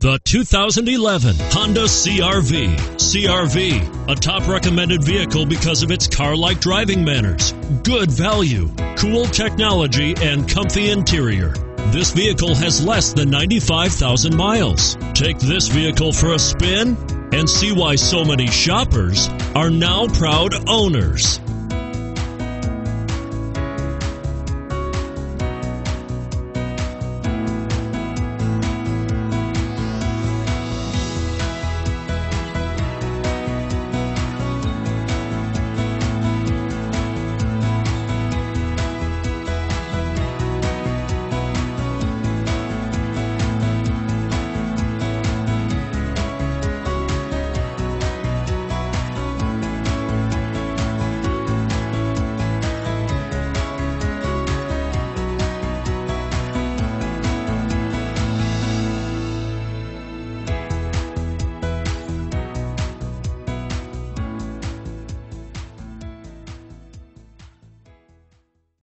The 2011 Honda CR-V. CR-V, a top recommended vehicle because of its car-like driving manners, good value, cool technology, and comfy interior. This vehicle has less than 95,000 miles. Take this vehicle for a spin and see why so many shoppers are now proud owners.